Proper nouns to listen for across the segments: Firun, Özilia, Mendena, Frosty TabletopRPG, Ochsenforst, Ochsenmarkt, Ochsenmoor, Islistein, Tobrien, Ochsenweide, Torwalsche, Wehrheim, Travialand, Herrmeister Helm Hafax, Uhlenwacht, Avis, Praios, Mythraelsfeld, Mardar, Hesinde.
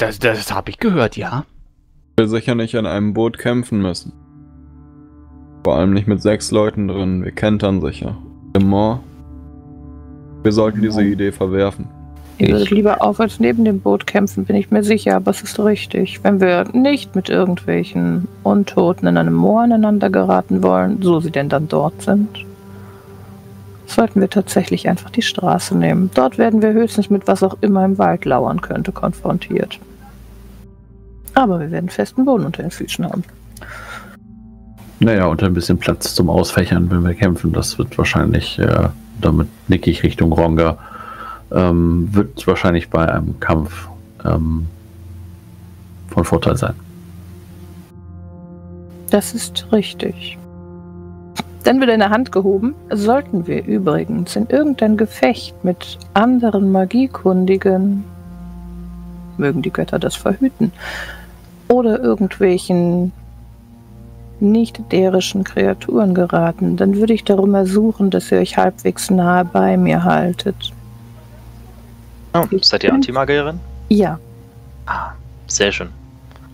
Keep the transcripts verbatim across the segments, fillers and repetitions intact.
Das, das habe ich gehört, ja. Ich will sicher nicht an einem Boot kämpfen müssen. Vor allem nicht mit sechs Leuten drin. Wir kentern sicher. Immer. Wir sollten diese Idee verwerfen. Ihr würdet lieber auf als neben dem Boot kämpfen, bin ich mir sicher, aber es ist richtig. Wenn wir nicht mit irgendwelchen Untoten in einem Moor aneinander geraten wollen, so sie denn dann dort sind, sollten wir tatsächlich einfach die Straße nehmen. Dort werden wir höchstens mit was auch immer im Wald lauern könnte konfrontiert. Aber wir werden festen Boden unter den Füßen haben. Naja, und ein bisschen Platz zum Ausfächern, wenn wir kämpfen. Das wird wahrscheinlich, äh, damit nicke ich Richtung Ronga, Ähm, wird wahrscheinlich bei einem Kampf ähm, von Vorteil sein. Das ist richtig. Dann wird eine Hand gehoben. Sollten wir übrigens in irgendein Gefecht mit anderen Magiekundigen, mögen die Götter das verhüten, oder irgendwelchen nicht-derischen Kreaturen geraten, dann würde ich darum ersuchen, dass ihr euch halbwegs nahe bei mir haltet. Oh, seid ihr Antimagierin? Ja. Ah, sehr schön.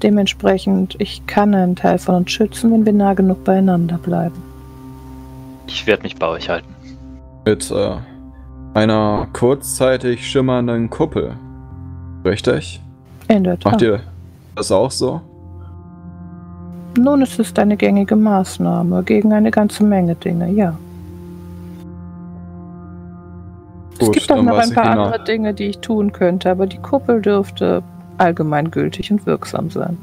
Dementsprechend, ich kann einen Teil von uns schützen, wenn wir nah genug beieinander bleiben. Ich werde mich bei euch halten. Mit äh, einer kurzzeitig schimmernden Kuppel. Richtig? In der Tat. Macht ihr das auch so? Nun, es ist eine gängige Maßnahme gegen eine ganze Menge Dinge, ja. Es Gut, gibt auch noch ein paar genau. andere Dinge, die ich tun könnte, aber die Kuppel dürfte allgemeingültig und wirksam sein.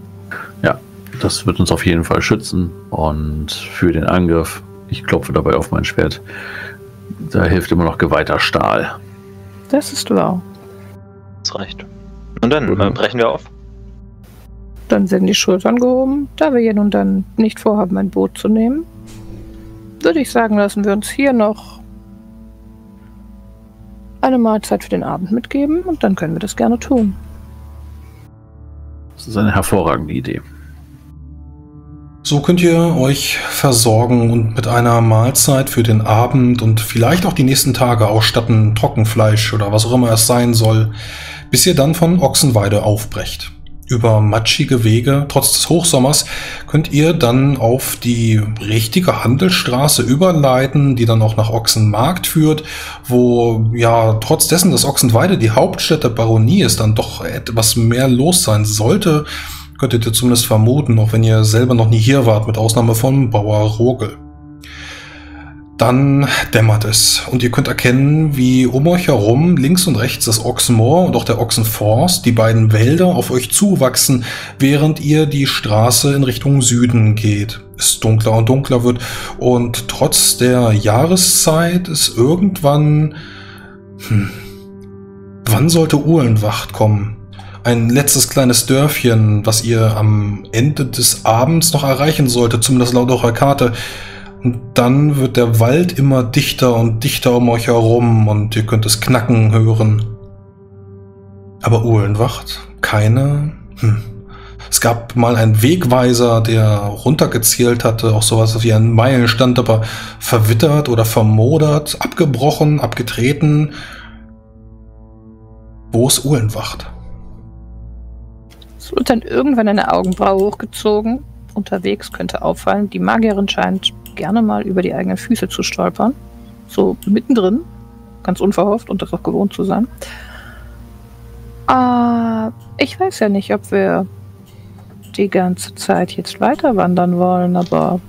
Ja, das wird uns auf jeden Fall schützen und für den Angriff, ich klopfe dabei auf mein Schwert, da hilft immer noch geweihter Stahl. Das ist wahr. Das reicht. Und dann äh, brechen wir auf. Dann sind die Schultern gehoben. Da wir hier nun dann nicht vorhaben, ein Boot zu nehmen, würde ich sagen, lassen wir uns hier noch eine Mahlzeit für den Abend mitgeben und dann können wir das gerne tun. Das ist eine hervorragende Idee. So könnt ihr euch versorgen und mit einer Mahlzeit für den Abend und vielleicht auch die nächsten Tage ausstatten, Trockenfleisch oder was auch immer es sein soll, bis ihr dann von Ochsenweide aufbrecht. Über matschige Wege, trotz des Hochsommers, könnt ihr dann auf die richtige Handelsstraße überleiten, die dann auch nach Ochsenmarkt führt, wo ja trotz dessen, dass Ochsenweide die Hauptstadt der Baronie ist, dann doch etwas mehr los sein sollte, könntet ihr zumindest vermuten, auch wenn ihr selber noch nie hier wart, mit Ausnahme von Bauer Rogel. Dann dämmert es und ihr könnt erkennen, wie um euch herum links und rechts das Ochsenmoor und auch der Ochsenforst, die beiden Wälder, auf euch zuwachsen, während ihr die Straße in Richtung Süden geht. Es dunkler und dunkler wird und trotz der Jahreszeit ist irgendwann... Hm, wann sollte Uhlenwacht kommen? Ein letztes kleines Dörfchen, was ihr am Ende des Abends noch erreichen solltet, zumindest laut eurer Karte. Und dann wird der Wald immer dichter und dichter um euch herum und ihr könnt es knacken hören. Aber Uhlenwacht? Keine? Hm. Es gab mal einen Wegweiser, der runtergezählt hatte, auch sowas wie ein Meilenstand, aber verwittert oder vermodert, abgebrochen, abgetreten. Wo ist Uhlenwacht? Es wird dann irgendwann eine Augenbraue hochgezogen. Unterwegs könnte auffallen, die Magierin scheint gerne mal über die eigenen Füße zu stolpern. So mittendrin. Ganz unverhofft und das auch gewohnt zu sein. Äh, ich weiß ja nicht, ob wir die ganze Zeit jetzt weiter wandern wollen, aber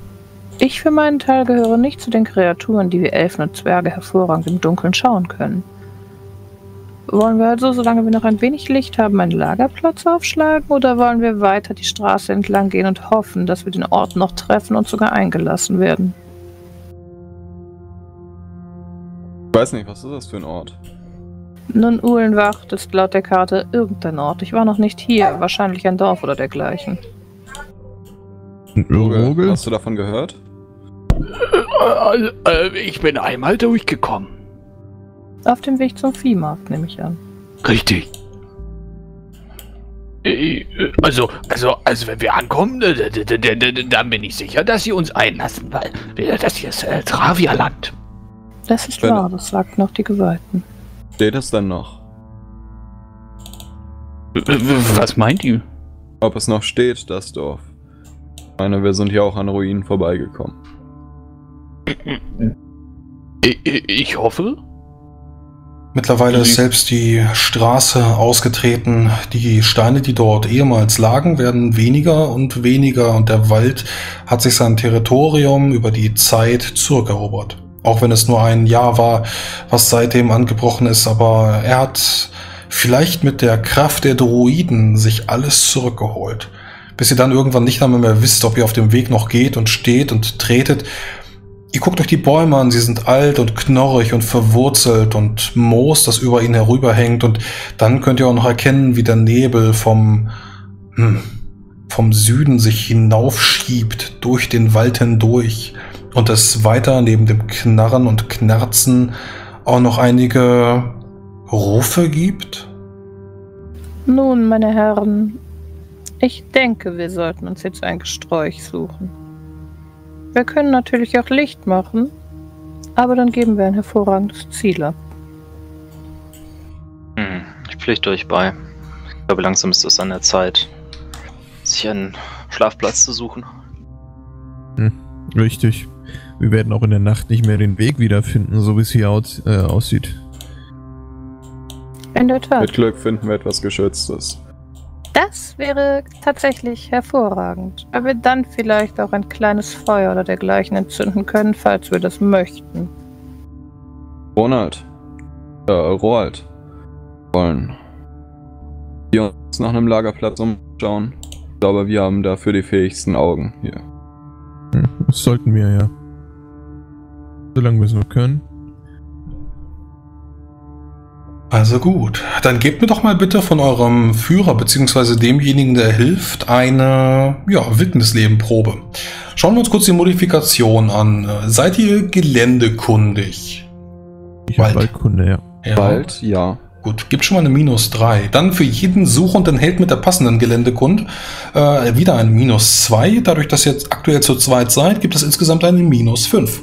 ich für meinen Teil gehöre nicht zu den Kreaturen, die wir Elfen und Zwerge hervorragend im Dunkeln schauen können. Wollen wir also, solange wir noch ein wenig Licht haben, einen Lagerplatz aufschlagen oder wollen wir weiter die Straße entlang gehen und hoffen, dass wir den Ort noch treffen und sogar eingelassen werden? Ich weiß nicht, was ist das für ein Ort? Nun, Uhlenwacht ist laut der Karte irgendein Ort. Ich war noch nicht hier, wahrscheinlich ein Dorf oder dergleichen. Rogel, hast du davon gehört? Ich bin einmal durchgekommen. Auf dem Weg zum Viehmarkt, nehme ich an. Richtig. Also, also, also wenn wir ankommen, dann bin ich sicher, dass sie uns einlassen, weil das hier ist äh, Travialand. Das ist wahr, das sagt noch die Geweihten. Steht das denn noch? Was meint ihr? Ob es noch steht, das Dorf. Ich meine, wir sind hier auch an Ruinen vorbeigekommen. Ich hoffe. Mittlerweile ist selbst die Straße ausgetreten. Die Steine, die dort ehemals lagen, werden weniger und weniger und der Wald hat sich sein Territorium über die Zeit zurückerobert. Auch wenn es nur ein Jahr war, was seitdem angebrochen ist, aber er hat vielleicht mit der Kraft der Druiden sich alles zurückgeholt. Bis ihr dann irgendwann nicht einmal mehr wisst, ob ihr auf dem Weg noch geht und steht und tretet. Ihr guckt euch die Bäume an, sie sind alt und knorrig und verwurzelt und Moos, das über ihnen herüberhängt, und dann könnt ihr auch noch erkennen, wie der Nebel vom, hm, vom Süden sich hinaufschiebt, durch den Wald hindurch, und es weiter neben dem Knarren und Knarzen auch noch einige Rufe gibt. Nun, meine Herren, ich denke, wir sollten uns jetzt ein Gesträuch suchen. Wir können natürlich auch Licht machen, aber dann geben wir ein hervorragendes Ziel ab. Hm, ich pflichte euch bei. Ich glaube, langsam ist es an der Zeit, sich einen Schlafplatz zu suchen. Hm, richtig. Wir werden auch in der Nacht nicht mehr den Weg wiederfinden, so wie es hier aus, äh, aussieht. In der Tat. Mit Glück finden wir etwas Geschütztes. Das wäre tatsächlich hervorragend, weil wir dann vielleicht auch ein kleines Feuer oder dergleichen entzünden können, falls wir das möchten. Ronald, äh, Roald, wollen wir uns nach einem Lagerplatz umschauen? Ich glaube, wir haben dafür die fähigsten Augen hier. Das sollten wir, ja. Solange wir es nur können. Also gut, dann gebt mir doch mal bitte von eurem Führer bzw. demjenigen, der hilft, eine ja, Wildnisleben-Probe. Schauen wir uns kurz die Modifikation an. Seid ihr geländekundig? Ich habe Waldkunde, ja. ja. Wald, ja. Gut, gibt schon mal eine Minus drei. Dann für jeden Suchenden Held mit der passenden Geländekund äh, wieder eine Minus zwei. Dadurch, dass ihr jetzt aktuell zu zweit seid, gibt es insgesamt eine Minus fünf.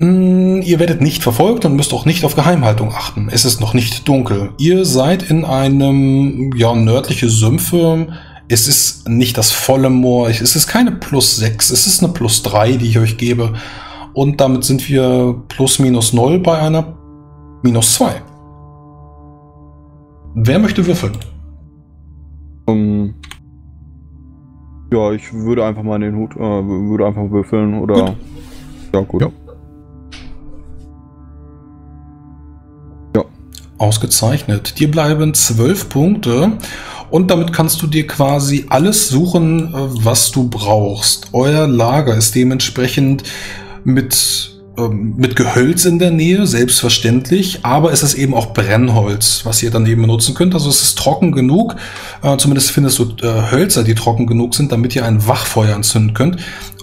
Ihr werdet nicht verfolgt und müsst auch nicht auf Geheimhaltung achten. Es ist noch nicht dunkel. Ihr seid in einem, ja, nördliche Sümpfe. Es ist nicht das volle Moor. Es ist keine Plus sechs. Es ist eine Plus drei, die ich euch gebe. Und damit sind wir plus minus null bei einer Minus zwei. Wer möchte würfeln? Um, ja, ich würde einfach mal in den Hut, äh, würde einfach würfeln oder... Gut. Ja, gut. Ja. Ausgezeichnet. Dir bleiben zwölf Punkte und damit kannst du dir quasi alles suchen, was du brauchst. Euer Lager ist dementsprechend mit, ähm, mit Gehölz in der Nähe, selbstverständlich, aber es ist eben auch Brennholz, was ihr dann eben benutzen könnt. Also es ist trocken genug, äh, zumindest findest du äh, Hölzer, die trocken genug sind, damit ihr ein Wachfeuer entzünden könnt.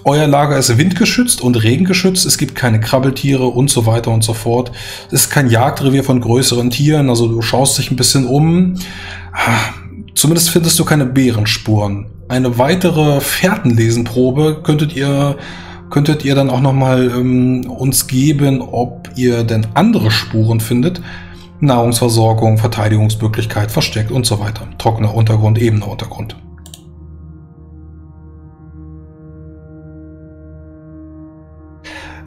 Euer Lager ist windgeschützt und regengeschützt. Es gibt keine Krabbeltiere und so weiter und so fort. Es ist kein Jagdrevier von größeren Tieren. Also du schaust dich ein bisschen um. Zumindest findest du keine Bärenspuren. Eine weitere Fährtenlesenprobe könntet ihr, könntet ihr dann auch nochmal ähm, uns geben, ob ihr denn andere Spuren findet. Nahrungsversorgung, Verteidigungsmöglichkeit, versteckt und so weiter. Trockener Untergrund, ebener Untergrund.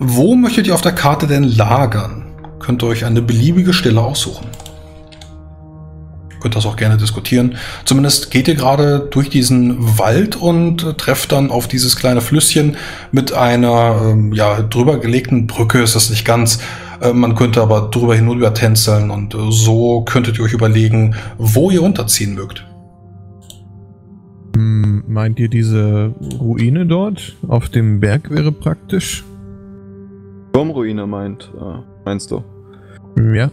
Wo möchtet ihr auf der Karte denn lagern? Könnt ihr euch eine beliebige Stelle aussuchen. Könnt das auch gerne diskutieren. Zumindest geht ihr gerade durch diesen Wald und trefft dann auf dieses kleine Flüsschen mit einer ähm, ja, drüber gelegten Brücke. Ist das nicht ganz. Äh, man könnte aber drüber hinüber tänzeln und äh, so könntet ihr euch überlegen, wo ihr unterziehen mögt. Hm, meint ihr diese Ruine dort? Auf dem Berg wäre praktisch. Turmruine meint, äh, meinst du? Ja.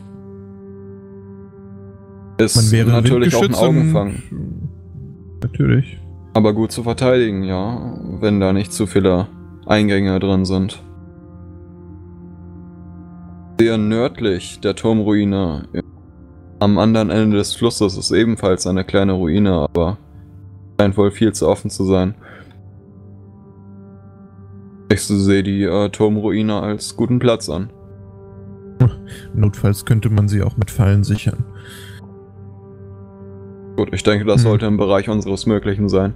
Ist Man wäre natürlich auch ein Augenfang. Natürlich. Aber gut zu verteidigen, ja, wenn da nicht zu viele Eingänge drin sind. Sehr nördlich der Turmruine, am anderen Ende des Flusses, ist ebenfalls eine kleine Ruine, aber scheint wohl viel zu offen zu sein. Ich sehe die äh, Turmruine als guten Platz an. Notfalls könnte man sie auch mit Fallen sichern. Gut, ich denke, das hm. sollte im Bereich unseres Möglichen sein.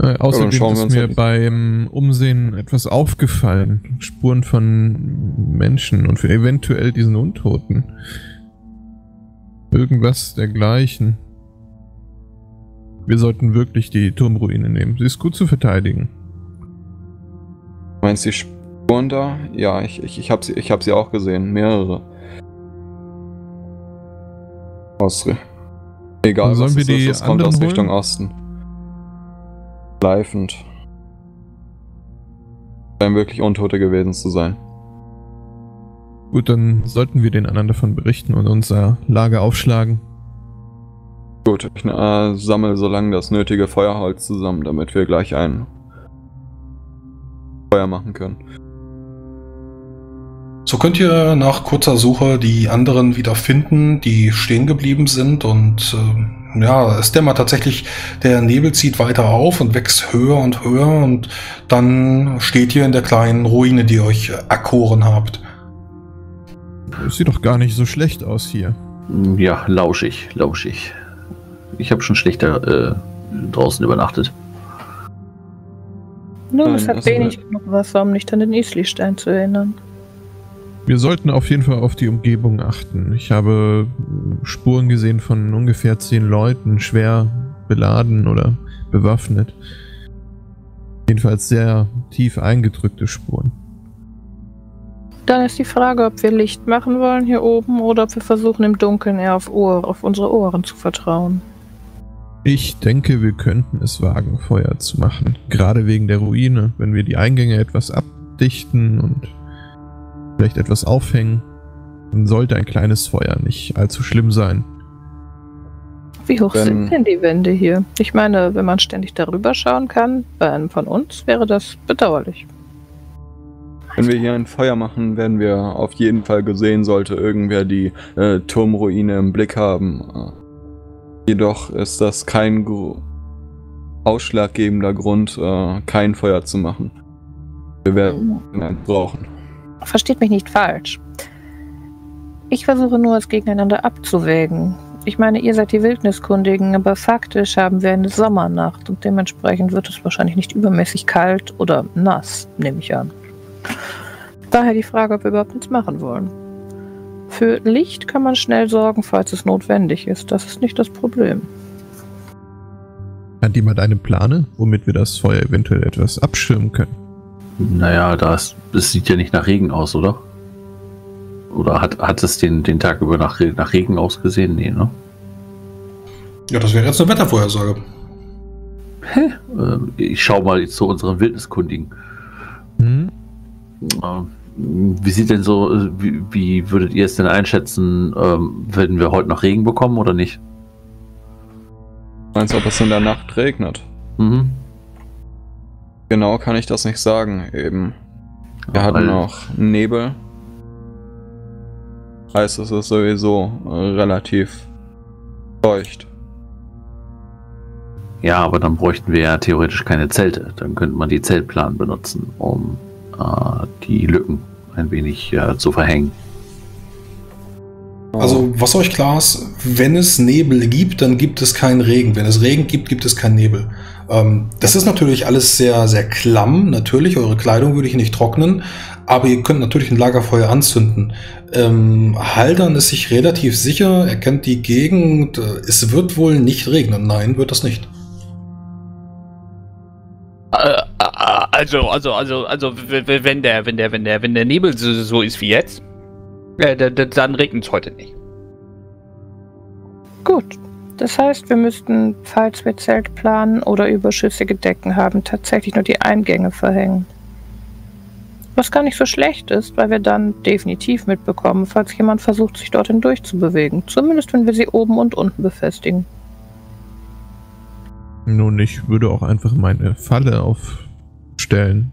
Äh, außerdem ist mir beim Umsehen etwas aufgefallen. Spuren von Menschen und für eventuell diesen Untoten. Irgendwas dergleichen. Wir sollten wirklich die Turmruine nehmen. Sie ist gut zu verteidigen. Meinst du die Spuren da? Ja, ich, ich, ich habe sie, ich hab sie auch gesehen. Mehrere. Ostre. Egal, was es ist, es kommt aus Richtung Osten. Schleifend. Scheinen wirklich Untote gewesen zu sein. Gut, dann sollten wir den anderen davon berichten und unser Lager aufschlagen. Gut, ich äh, sammle so lange das nötige Feuerholz zusammen, damit wir gleich ein Feuer machen können. So könnt ihr nach kurzer Suche die anderen wieder finden, die stehen geblieben sind und äh, ja, es dämmert tatsächlich, der Nebel zieht weiter auf und wächst höher und höher und dann steht ihr in der kleinen Ruine, die ihr euch erkoren habt. Das sieht doch gar nicht so schlecht aus hier. Ja, lauschig, lauschig. Ich habe schon schlechter äh, draußen übernachtet. Nur, no, es hat wenig genug Wasser, um nicht an den Islistein zu erinnern. Wir sollten auf jeden Fall auf die Umgebung achten. Ich habe Spuren gesehen von ungefähr zehn Leuten, schwer beladen oder bewaffnet. Jedenfalls sehr tief eingedrückte Spuren. Dann ist die Frage, ob wir Licht machen wollen hier oben oder ob wir versuchen, im Dunkeln eher auf, Ohr, auf unsere Ohren zu vertrauen. Ich denke, wir könnten es wagen, Feuer zu machen. Gerade wegen der Ruine, wenn wir die Eingänge etwas abdichten und vielleicht etwas aufhängen, dann sollte ein kleines Feuer nicht allzu schlimm sein. Wie hoch wenn, sind denn die Wände hier? Ich meine, wenn man ständig darüber schauen kann, bei einem von uns, wäre das bedauerlich. Wenn wir hier ein Feuer machen, werden wir auf jeden Fall gesehen, sollte irgendwer die äh, Turmruine im Blick haben. Jedoch ist das kein gro- ausschlaggebender Grund, äh, kein Feuer zu machen. Wir werden eins brauchen. Versteht mich nicht falsch. Ich versuche nur, es gegeneinander abzuwägen. Ich meine, ihr seid die Wildniskundigen, aber faktisch haben wir eine Sommernacht und dementsprechend wird es wahrscheinlich nicht übermäßig kalt oder nass, nehme ich an. Daher die Frage, ob wir überhaupt nichts machen wollen. Für Licht kann man schnell sorgen, falls es notwendig ist. Das ist nicht das Problem. Hat jemand einen Plan, womit wir das Feuer eventuell etwas abschirmen können? Naja, das, das sieht ja nicht nach Regen aus, oder? Oder hat, hat es den, den Tag über nach, nach Regen ausgesehen? Nee, ne? Ja, das wäre jetzt eine Wettervorhersage. Hä? Äh, ich schau mal jetzt zu unseren Wildniskundigen. Hm? Äh, wie sieht denn so, wie, wie würdet ihr es denn einschätzen, ähm, werden wir heute noch Regen bekommen oder nicht? Meinst du, ob es in der Nacht regnet? Mhm. Genau kann ich das nicht sagen, eben. Wir hatten auch Nebel. Heißt, es ist sowieso relativ feucht. Ja, aber dann bräuchten wir ja theoretisch keine Zelte. Dann könnte man die Zeltplan benutzen, um äh, die Lücken ein wenig äh, zu verhängen. Also, was euch klar ist, wenn es Nebel gibt, dann gibt es keinen Regen. Wenn es Regen gibt, gibt es keinen Nebel. Ähm, das ist natürlich alles sehr, sehr klamm. Natürlich, eure Kleidung würde ich nicht trocknen, aber ihr könnt natürlich ein Lagerfeuer anzünden. Ähm, Haldern ist sich relativ sicher, er kennt die Gegend. Es wird wohl nicht regnen. Nein, wird das nicht. Also, also, also, also, wenn der, wenn der, wenn der, wenn der Nebel so ist wie jetzt. Dann regnet es heute nicht. Gut. Das heißt, wir müssten, falls wir Zelt planen oder überschüssige Decken haben, tatsächlich nur die Eingänge verhängen. Was gar nicht so schlecht ist, weil wir dann definitiv mitbekommen, falls jemand versucht, sich dorthin durchzubewegen. Zumindest, wenn wir sie oben und unten befestigen. Nun, ich würde auch einfach meine Falle aufstellen.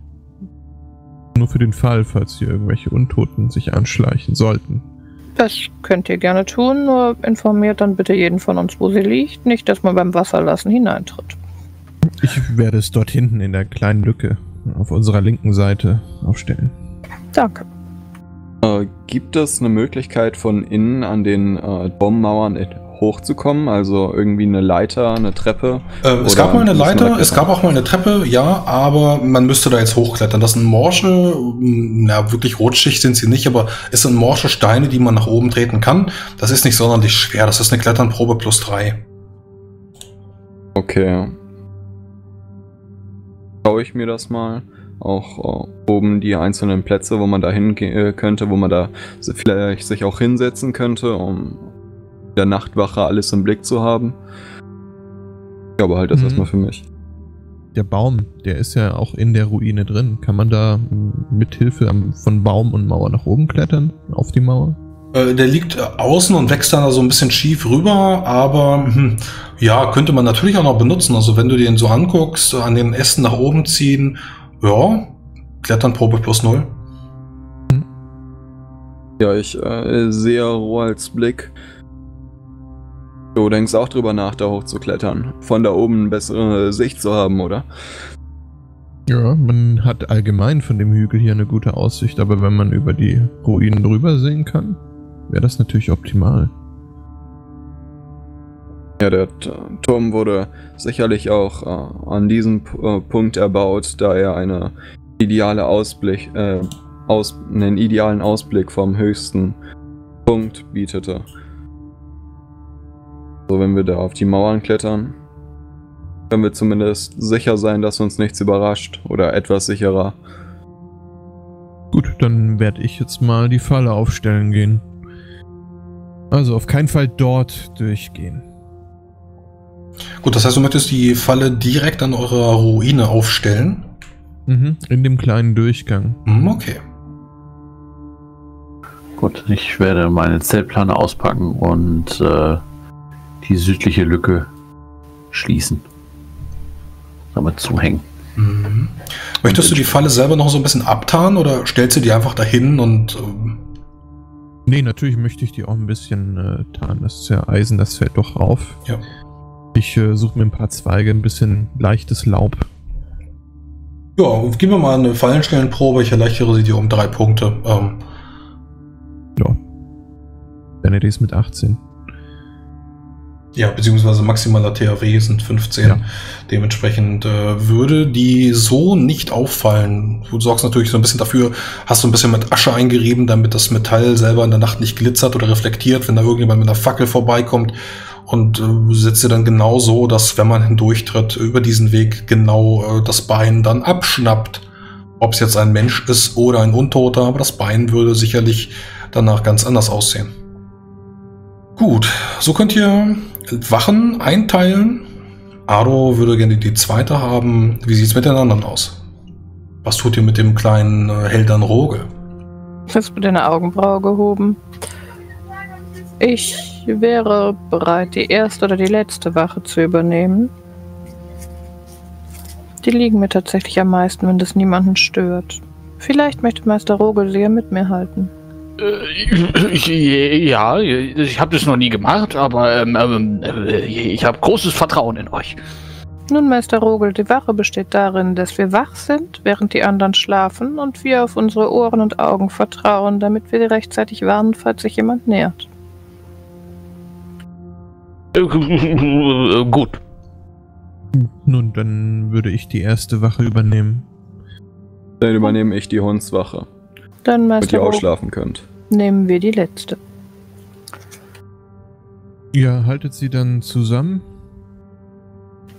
Nur für den Fall, falls hier irgendwelche Untoten sich anschleichen sollten. Das könnt ihr gerne tun, nur informiert dann bitte jeden von uns, wo sie liegt. Nicht, dass man beim Wasserlassen hineintritt. Ich werde es dort hinten in der kleinen Lücke auf unserer linken Seite aufstellen. Danke. Äh, gibt es eine Möglichkeit, von innen an den äh, Turmmauern hochzukommen? Also irgendwie eine Leiter, eine Treppe? Äh, es gab mal eine Leiter, es gab auch mal eine Treppe, ja, aber man müsste da jetzt hochklettern. Das sind morsche, na, wirklich rotschicht sind sie nicht, aber es sind morsche Steine, die man nach oben treten kann. Das ist nicht sonderlich schwer, das ist eine Kletternprobe plus drei. Okay. Schaue ich mir das mal. Auch oben die einzelnen Plätze, wo man da hin könnte, wo man da vielleicht sich auch hinsetzen könnte, um der Nachtwache alles im Blick zu haben. Ich glaube halt, das mhm. erstmal für mich. Der Baum, der ist ja auch in der Ruine drin. Kann man da mit Hilfe von Baum und Mauer nach oben klettern, auf die Mauer? Äh, der liegt außen und wächst dann so also ein bisschen schief rüber, aber hm, ja, könnte man natürlich auch noch benutzen. Also wenn du den so anguckst, an den Ästen nach oben ziehen. Ja, Kletternprobe plus null. Ja, ich äh, sehe Roalds Blick. Du denkst auch drüber nach, da hoch zu klettern. Von da oben eine bessere Sicht zu haben, oder? Ja, man hat allgemein von dem Hügel hier eine gute Aussicht, aber wenn man über die Ruinen drüber sehen kann, wäre das natürlich optimal. Ja, der Turm wurde sicherlich auch äh, an diesem äh, Punkt erbaut, da er eine ideale Ausblick, äh, aus, einen idealen Ausblick vom höchsten Punkt bietete. So, wenn wir da auf die Mauern klettern, können wir zumindest sicher sein, dass uns nichts überrascht oder etwas sicherer. Gut, dann werde ich jetzt mal die Falle aufstellen gehen. Also auf keinen Fall dort durchgehen. Gut, das heißt, du möchtest die Falle direkt an eurer Ruine aufstellen? Mhm, in dem kleinen Durchgang. Okay. Gut, ich werde meine Zeltplane auspacken und äh, die südliche Lücke schließen. Damit zuhängen. Mhm. Möchtest du die Falle selber noch so ein bisschen abtauen oder stellst du die einfach dahin und... Ähm nee, natürlich möchte ich die auch ein bisschen äh, tarnen. Das ist ja Eisen, das fällt doch auf. Ja. Ich äh, suche mir ein paar Zweige, ein bisschen leichtes Laub. Ja, gib mir mal eine Fallenstellenprobe. Ich erleichtere sie dir um drei Punkte. Ähm. Ja. Benedis mit achtzehn. Ja, beziehungsweise maximaler T H W sind fünfzehn. Ja. Dementsprechend äh, würde die so nicht auffallen. Du sorgst natürlich so ein bisschen dafür, hast so ein bisschen mit Asche eingerieben, damit das Metall selber in der Nacht nicht glitzert oder reflektiert, wenn da irgendjemand mit einer Fackel vorbeikommt. Und äh, setzt ihr dann genau so, dass wenn man hindurchtritt, über diesen Weg genau äh, das Bein dann abschnappt. Ob es jetzt ein Mensch ist oder ein Untoter, aber das Bein würde sicherlich danach ganz anders aussehen. Gut, so könnt ihr Wachen einteilen. Aro würde gerne die zweite haben. Wie sieht es mit den anderen aus? Was tut ihr mit dem kleinen äh, Heldern Roge? Hast du deine Augenbraue gehoben? Ich wäre bereit, die erste oder die letzte Wache zu übernehmen. Die liegen mir tatsächlich am meisten, wenn das niemanden stört. Vielleicht möchte Meister Rogel sie ja mit mir halten. Äh, ja, ich habe das noch nie gemacht, aber ähm, äh, ich habe großes Vertrauen in euch. Nun, Meister Rogel, die Wache besteht darin, dass wir wach sind, während die anderen schlafen und wir auf unsere Ohren und Augen vertrauen, damit wir rechtzeitig warnen, falls sich jemand nähert. Gut. Nun, dann würde ich die erste Wache übernehmen. Dann übernehme ich die Hundswache. Dann, Meister, damit ihr ausschlafen könnt. Nehmen wir die letzte. Ja, haltet sie dann zusammen?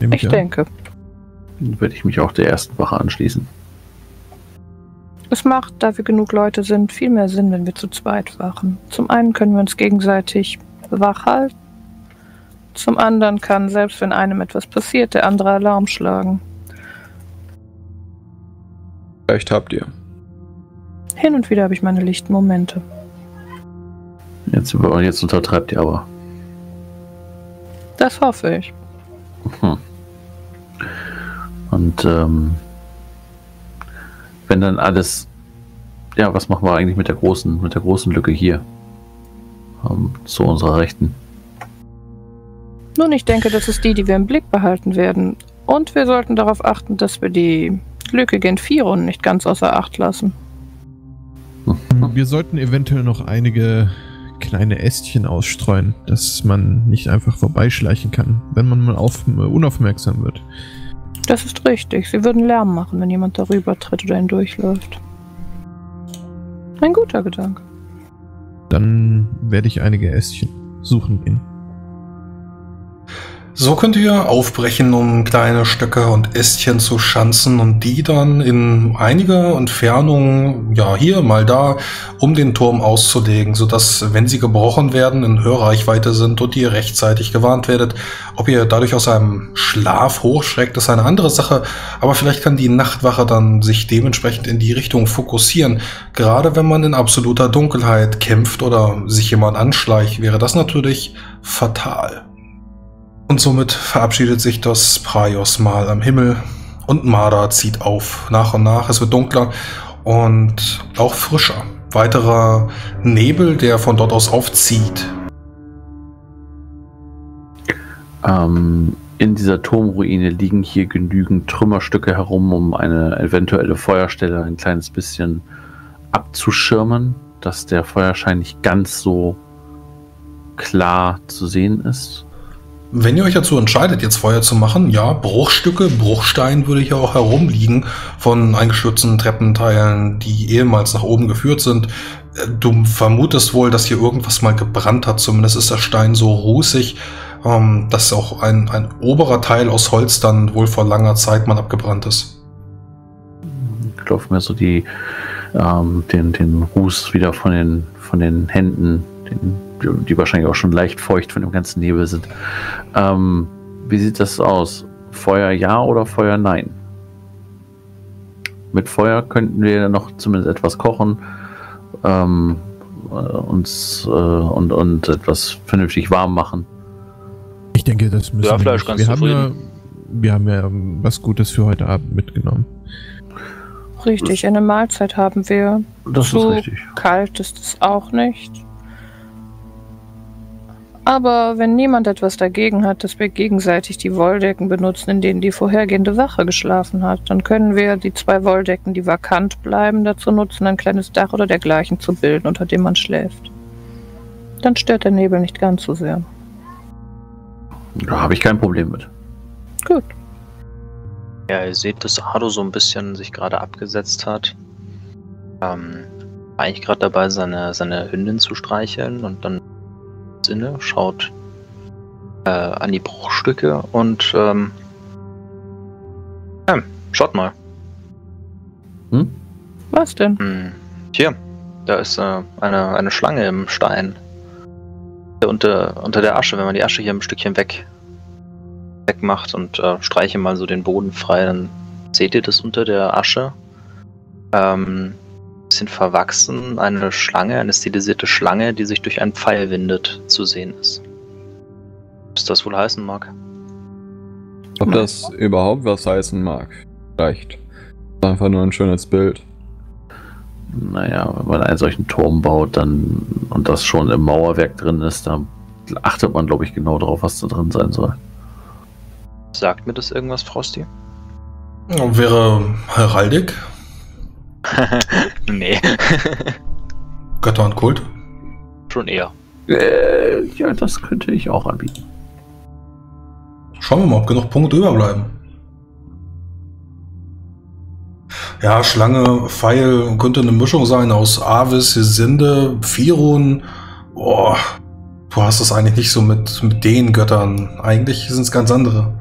Nehmt ich an. denke. Dann werde ich mich auch der ersten Wache anschließen. Es macht, da wir genug Leute sind, viel mehr Sinn, wenn wir zu zweit wachen. Zum einen können wir uns gegenseitig wach halten. Zum anderen kann, selbst wenn einem etwas passiert, der andere Alarm schlagen. Vielleicht habt ihr. Hin und wieder habe ich meine lichten Momente. Jetzt, jetzt untertreibt ihr aber. Das hoffe ich. Hm. Und ähm, wenn dann alles... Ja, was machen wir eigentlich mit der großen, mit der großen Lücke hier? Ähm, zu unserer Rechten. Nun, ich denke, das ist die, die wir im Blick behalten werden. Und wir sollten darauf achten, dass wir die Lücke gegen Firun nicht ganz außer Acht lassen. Wir sollten eventuell noch einige kleine Ästchen ausstreuen, dass man nicht einfach vorbeischleichen kann, wenn man mal auf, äh, unaufmerksam wird. Das ist richtig. Sie würden Lärm machen, wenn jemand darüber tritt oder hindurchläuft. Ein guter Gedanke. Dann werde ich einige Ästchen suchen gehen. So könnt ihr aufbrechen, um kleine Stöcke und Ästchen zu schanzen und die dann in einiger Entfernung, ja hier, mal da, um den Turm auszulegen, sodass, wenn sie gebrochen werden, in Hörreichweite sind und ihr rechtzeitig gewarnt werdet. Ob ihr dadurch aus einem Schlaf hochschreckt, ist eine andere Sache, aber vielleicht kann die Nachtwache dann sich dementsprechend in die Richtung fokussieren. Gerade wenn man in absoluter Dunkelheit kämpft oder sich jemand anschleicht, wäre das natürlich fatal. Und somit verabschiedet sich das Praios mal am Himmel und Mardar zieht auf. Nach und nach, es wird dunkler und auch frischer. Weiterer Nebel, der von dort aus aufzieht. Ähm, in dieser Turmruine liegen hier genügend Trümmerstücke herum, um eine eventuelle Feuerstelle ein kleines bisschen abzuschirmen, dass der Feuerschein nicht ganz so klar zu sehen ist. Wenn ihr euch dazu entscheidet, jetzt Feuer zu machen, ja, Bruchstücke, Bruchstein würde hier auch herumliegen von eingestürzten Treppenteilen, die ehemals nach oben geführt sind. Du vermutest wohl, dass hier irgendwas mal gebrannt hat, zumindest ist der Stein so rußig, dass auch ein, ein oberer Teil aus Holz dann wohl vor langer Zeit mal abgebrannt ist. Ich klopfe mir so die, ähm, den, den Ruß wieder von den, von den Händen, den die wahrscheinlich auch schon leicht feucht von dem ganzen Nebel sind. Ähm, wie sieht das aus? Feuer ja oder Feuer nein? Mit Feuer könnten wir noch zumindest etwas kochen, ähm, uns, äh, und, und etwas vernünftig warm machen. Ich denke, das müssen ja, wir nicht. Ganz wir, haben ja, wir haben ja was Gutes für heute Abend mitgenommen. Richtig, eine Mahlzeit haben wir. Das so ist richtig. Kalt ist es auch nicht. Aber wenn niemand etwas dagegen hat, dass wir gegenseitig die Wolldecken benutzen, in denen die vorhergehende Wache geschlafen hat, dann können wir die zwei Wolldecken, die vakant bleiben, dazu nutzen, ein kleines Dach oder dergleichen zu bilden, unter dem man schläft. Dann stört der Nebel nicht ganz so sehr. Da habe ich kein Problem mit. Gut. Ja, ihr seht, dass Ado so ein bisschen sich gerade abgesetzt hat. Ähm, war eigentlich gerade dabei, seine, seine Hündin zu streicheln und dann inne, schaut äh, an die Bruchstücke und ähm, ja, schaut mal. Hm? Was denn? Hm, hier, da ist äh, eine, eine Schlange im Stein. Unter, unter der Asche, wenn man die Asche hier ein Stückchen weg, weg macht und äh, streiche mal so den Boden frei, dann seht ihr das unter der Asche. Ähm, bisschen verwachsen, eine Schlange, eine stilisierte Schlange, die sich durch einen Pfeil windet, zu sehen ist. Was das wohl heißen mag? Ob das überhaupt was heißen mag? Vielleicht. Einfach nur ein schönes Bild. Naja, wenn man einen solchen Turm baut, dann und das schon im Mauerwerk drin ist, da achtet man, glaube ich, genau drauf, was da drin sein soll. Sagt mir das irgendwas, Frosty? Wäre Heraldik? Nee. Götter und Kult? Schon eher. Äh, ja, das könnte ich auch anbieten. Schauen wir mal, ob genug Punkte überbleiben. Ja, Schlange, Pfeil, könnte eine Mischung sein aus Avis, Hesinde, Firun. Boah, du hast das eigentlich nicht so mit, mit den Göttern. Eigentlich sind es ganz andere.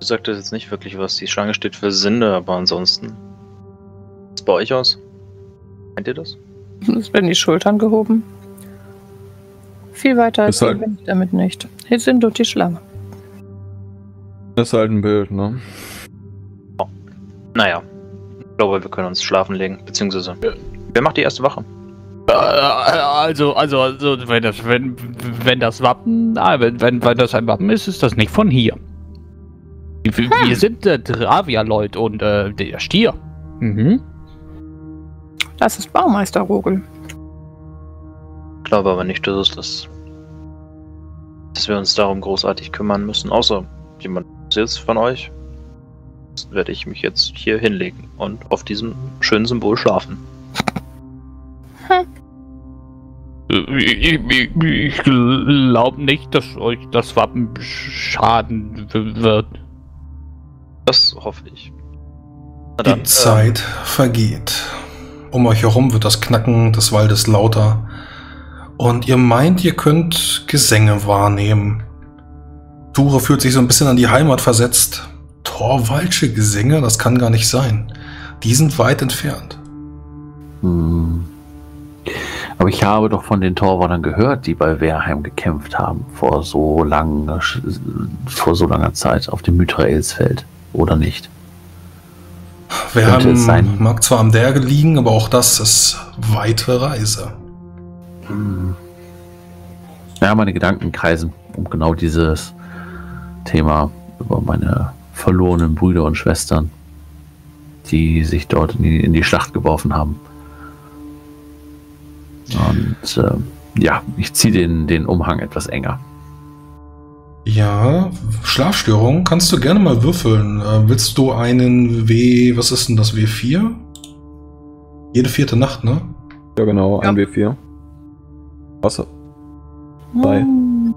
Sagt das jetzt nicht wirklich was. Die Schlange steht für Sinde, aber ansonsten. Was bei euch aus? Meint ihr das? Es werden die Schultern gehoben. Viel weiter als halt bin ich damit nicht. Hier sind und die Schlange. Das ist halt ein Bild, ne? Oh. Naja. Ich glaube, wir können uns schlafen legen. Beziehungsweise. Ja. Wer macht die erste Wache? Also, also, also wenn das, wenn, wenn das Wappen. Wenn, wenn, wenn das ein Wappen ist, ist das nicht von hier. Wir hm. sind äh, Travialand und äh, der Stier. Mhm. Das ist Baumeister Rogel. Ich glaube aber nicht, dass es das, dass wir uns darum großartig kümmern müssen. Außer jemand sitzt von euch, werde ich mich jetzt hier hinlegen und auf diesem schönen Symbol schlafen. Ich, ich, ich glaube nicht, dass euch das Wappen schaden wird. Das hoffe ich. Na dann, die Zeit äh, vergeht. Um euch herum wird das Knacken des Waldes lauter. Und ihr meint, ihr könnt Gesänge wahrnehmen. Ture fühlt sich so ein bisschen an die Heimat versetzt. Torwalsche Gesänge? Das kann gar nicht sein. Die sind weit entfernt. Hm. Aber ich habe doch von den Torwallern gehört, die bei Wehrheim gekämpft haben, vor so, lang, vor so langer Zeit auf dem Mythraelsfeld, oder nicht? Wehrheim mag zwar am Berge liegen, aber auch das ist weite Reise. Hm. Ja, meine Gedanken kreisen um genau dieses Thema über meine verlorenen Brüder und Schwestern, die sich dort in die, in die Schlacht geworfen haben. Und äh, ja, ich ziehe den, den Umhang etwas enger. Ja, Schlafstörung kannst du gerne mal würfeln. Äh, willst du einen W, was ist denn das, W vier? Jede vierte Nacht, ne? Ja genau, ja. Ein W vier. Wasser. Bei. Hm.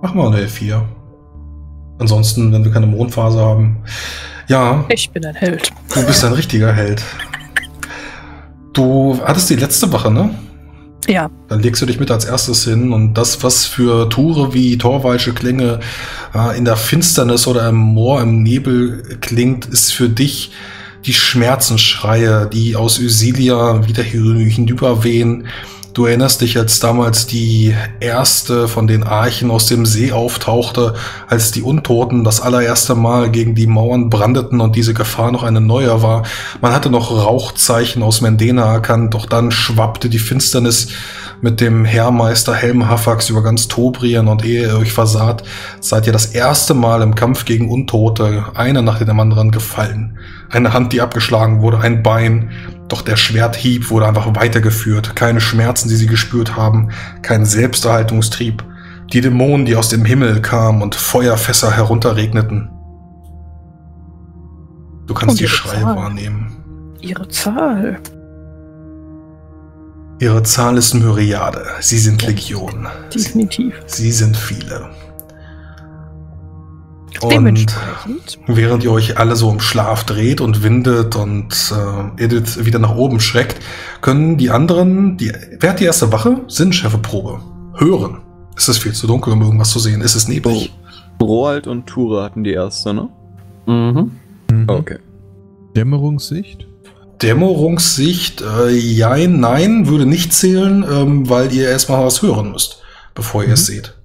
Mach mal eine L vier. Ansonsten, wenn wir keine Mondphase haben. Ja. Ich bin ein Held. Du bist ein richtiger Held. Du hattest die letzte Wache, ne? Ja. Dann legst du dich mit als erstes hin und das, was für Ture wie Torwalsche Klänge äh, in der Finsternis oder im Moor, im Nebel klingt, ist für dich die Schmerzensschreie, die aus Özilia wieder hinüberwehen. Du erinnerst dich, als damals die erste von den Archen aus dem See auftauchte, als die Untoten das allererste Mal gegen die Mauern brandeten und diese Gefahr noch eine neue war. Man hatte noch Rauchzeichen aus Mendena erkannt, doch dann schwappte die Finsternis mit dem Herrmeister Helm Hafax über ganz Tobrien und ehe ihr euch versaht, seid ihr das erste Mal im Kampf gegen Untote, einer nach dem anderen gefallen. Eine Hand, die abgeschlagen wurde, ein Bein, doch der Schwerthieb wurde einfach weitergeführt. Keine Schmerzen, die sie gespürt haben, kein Selbsterhaltungstrieb. Die Dämonen, die aus dem Himmel kamen und Feuerfässer herunterregneten. Du kannst die Schreie wahrnehmen. Ihre Zahl. Ihre Zahl ist Myriade. Sie sind Legion. Definitiv. Sie sind viele. Und während ihr euch alle so im Schlaf dreht und windet und äh, Edith wieder nach oben schreckt, können die anderen, die, wer hat die erste Wache? Sinnschärfeprobe. Hören. Ist es viel zu dunkel, um irgendwas zu sehen? Ist es neblig? Oh. Roald und Ture hatten die erste, ne? Mhm. Mhm. Okay. Dämmerungssicht? Dämmerungssicht, äh, jein, nein, würde nicht zählen, ähm, weil ihr erstmal was hören müsst, bevor ihr mhm. es seht.